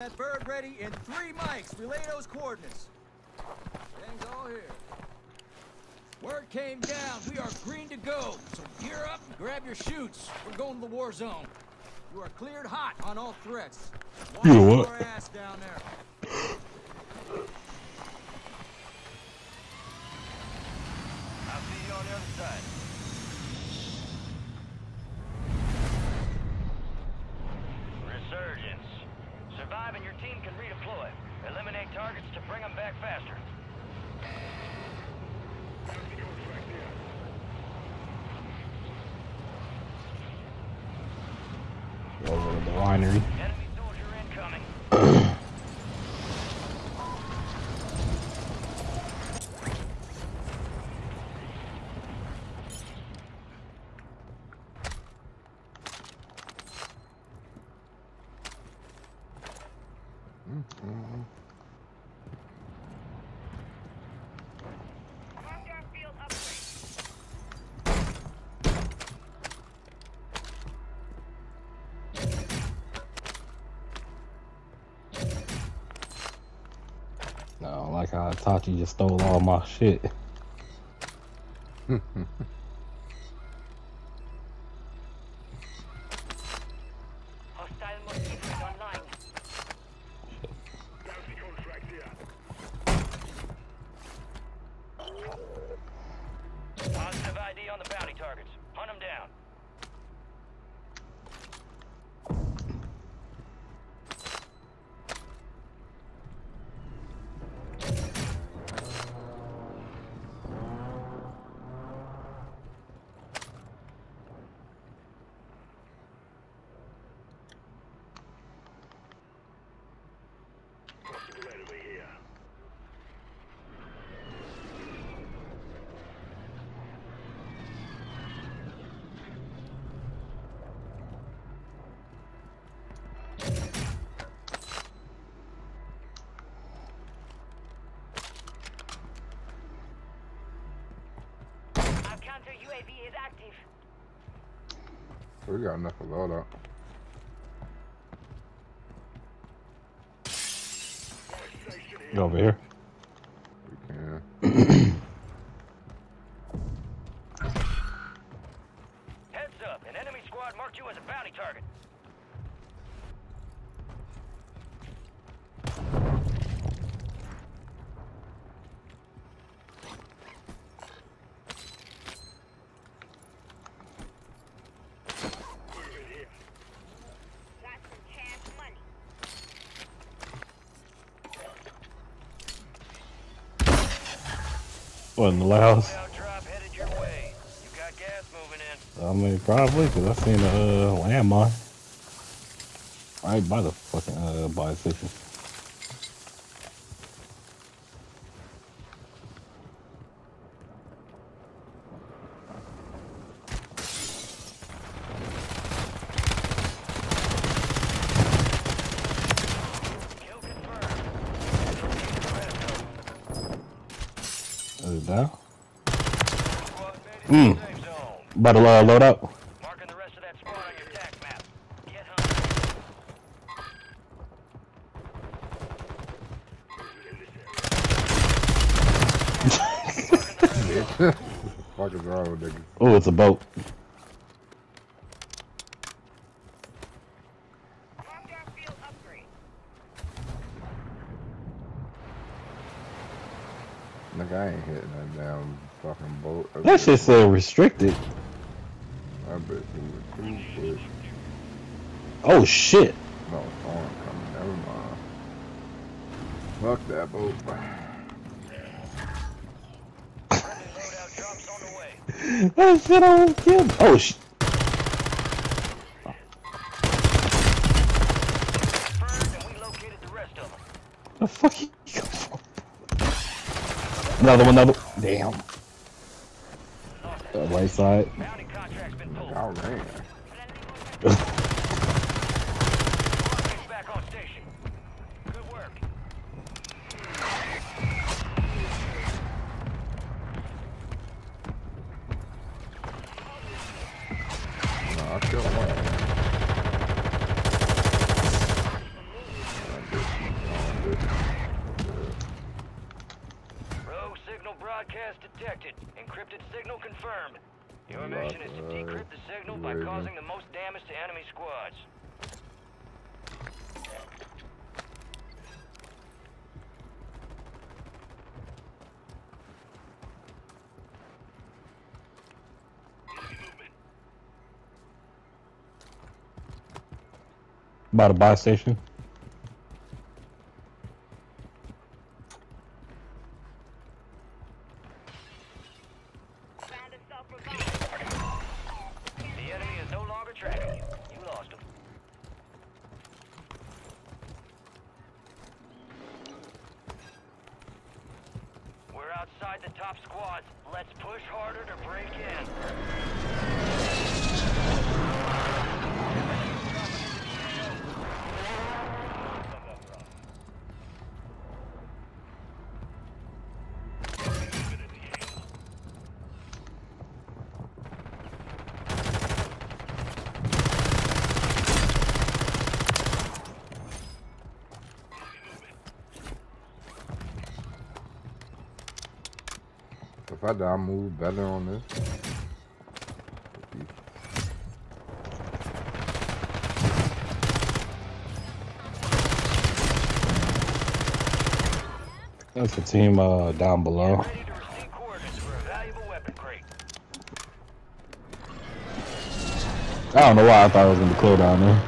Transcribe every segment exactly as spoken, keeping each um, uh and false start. That bird ready in three mics. Relay those coordinates. Things all here. Word came down. We are green to go. So gear up and grab your chutes. We're going to the war zone. You are cleared hot on all threats. Watch you know what? Your ass down there. I'll see you on the other side. Resurgence. Survive and your team can redeploy. Eliminate targets to bring them back faster. Over to the winery. Enemy soldier incoming. No, like how Itachi just stole all my shit. U A V is active. We got enough of all that. Get over here. We can. Heads up, an enemy squad marked you as a bounty target. Wasn't allowed. I mean, probably because I seen a uh, landmine right by the fucking uh, by the station. Down. Mm. About to uh, load up. Marking the rest of that spot on your attack map. Get hunting. What the fuck is wrong with nigga? Oh, it's a boat. Nigga, I ain't hitting that damn fucking boat. That, that shit said restricted. I bet you were too. Oh shit! No, it's on coming. Never mind. Fuck that boat. That shit almost killed me. Oh shit. The fuck you? Another one, another one. Damn. The right side. All right. No, I killed one. I broadcast detected. Encrypted signal confirmed. Your mission is to decrypt the signal by causing the most damage to enemy squads. About a buy station. If I die, I move better on this. That's a team uh, down below. I don't know why I thought it was gonna be clear down there.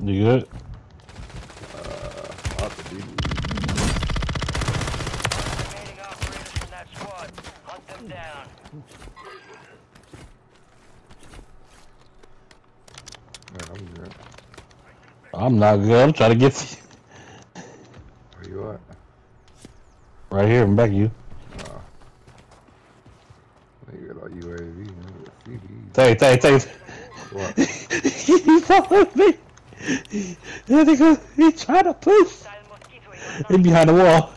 You good? Uh, I'll have to do this. Remaining operators from that squad, hunt them down. Man, I'm good. I'm not good. I'm trying to get to you. Where you at? Right here. I'm back at you. Nah. They got all U A V. Take, take, take. What? He followed me. There they go, he tried to push! He's behind the wall.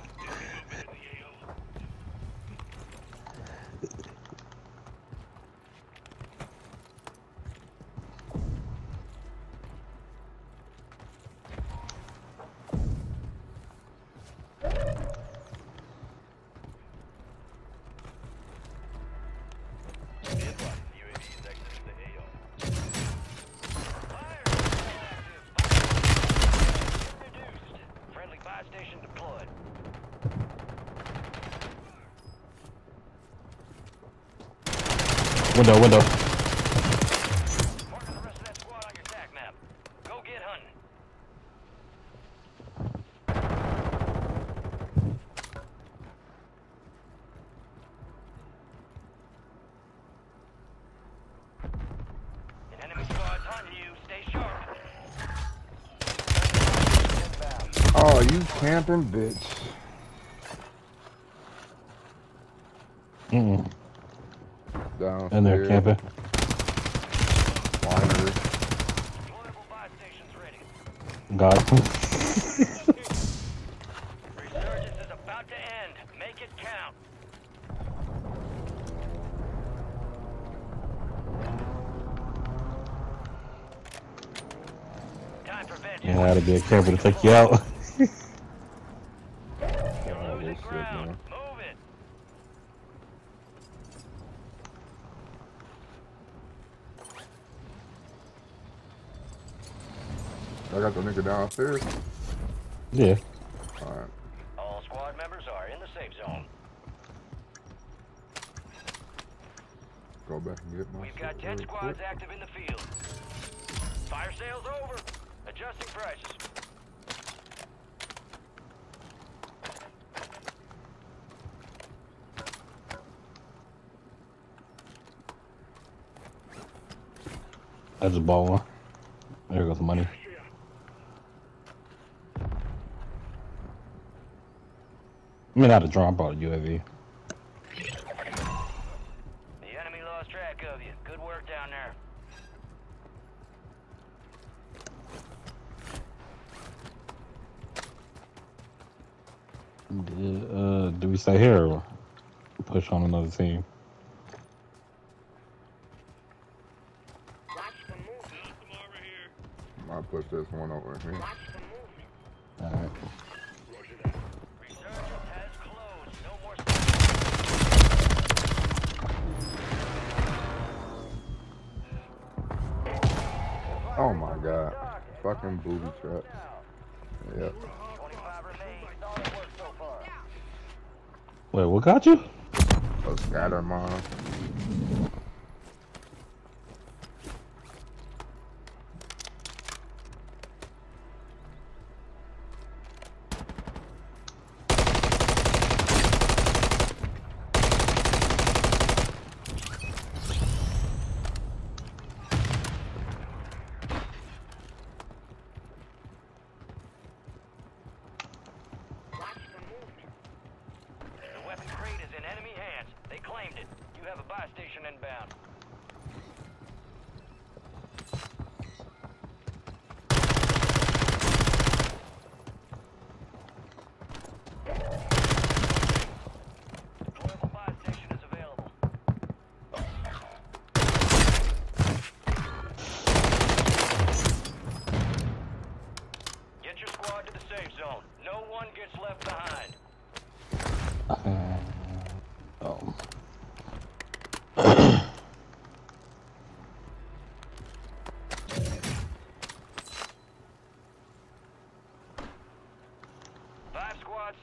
Window, window. Marking the rest of that squad on your attack map. Go get hunting. An enemy squad's hunting you. Stay sharp. Oh, you camping, bitch. Mm-mm. Downstairs. And they're camping. Blinders. Got it. Resurgence is about to end. Make it count. Time for vengeance. You know how to be a camper to take you out. I got the nigga downstairs. Yeah. Alright. All squad members are in the safe zone. Go back and get my. We've got ten squads quick. Active in the field. Fire sales over. Adjusting prices. That's a ball one. There goes the money. I mean, not a drop out of U A V. The enemy lost track of you. Good work down there. Did, uh, do we stay here or push on another team? I'll push this one over here. All right. Oh my god. Fucking booby trap. Yep. Wait, what got you? A scatter mom.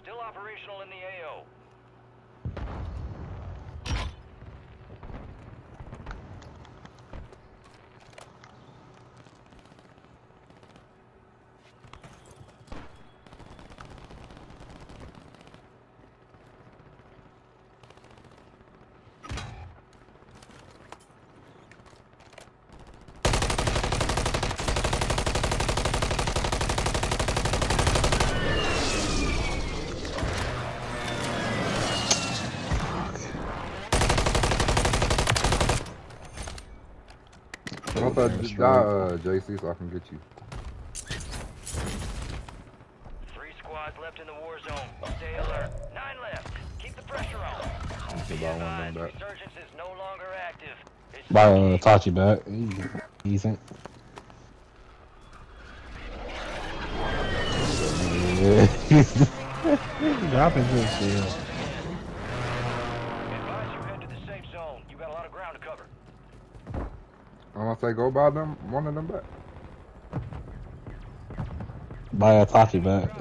Still operational in the A O. Uh, just die, uh, J C, so I can get you. Three squads left in the war zone. Stay alert. Nine left. Keep the pressure on. Advised, resurgence is no longer active. Buy uh, Itachi back. He's decent. He's dropping his shield. Advise you head to the safe zone. You got a lot of ground to cover. Unless they go buy them, one of them back. Buy a Itachi back.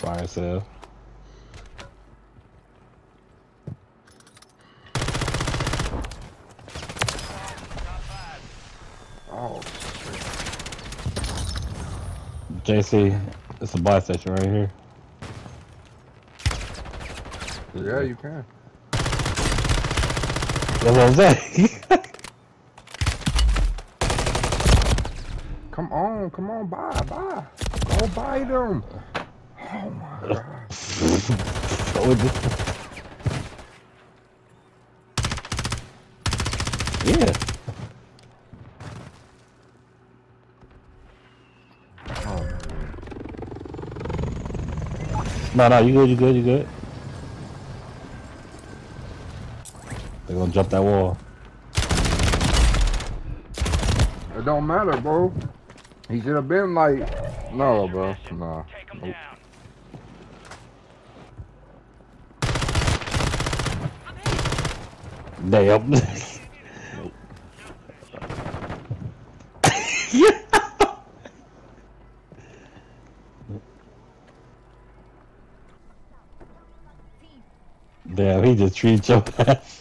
Fire sale. Oh, J C. It's a buy station right here. Yeah, you can. That's what I'm saying. Come on, come on, buy, buy. Go buy them. Oh my god. Yeah. No, no, you good, you good, you good. They're gonna jump that wall. It don't matter, bro. He should have been like, no, bro, no. Nope. Damn. Nope. Yeah. Damn, he just treats your ass.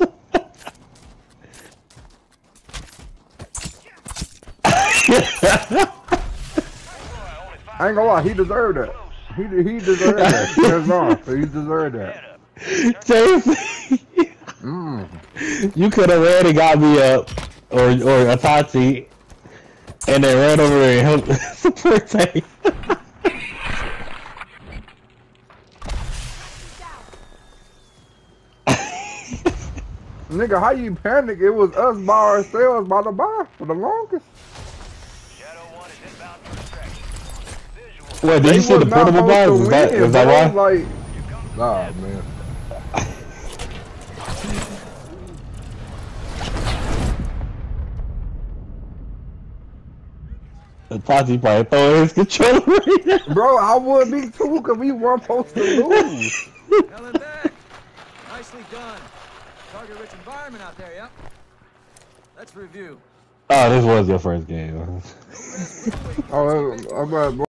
I ain't gonna lie, he deserved it. He he deserved that. That's off. He deserved that. Seriously. Mm. You could have already got me up, or or Itachi, and then ran over there and helped support tank. Nigga, how you panic? It was us by ourselves by the by for the longest. What, did they you see the portable bars? Is that, is that why? Like, nah, man. Itachi probably throwing his controller right now. Bro, I would be too, cause we weren't supposed to lose. Helen back. Nicely done. Target rich environment out there, yep. Let's review. Oh, this was your first game. Oh, I'm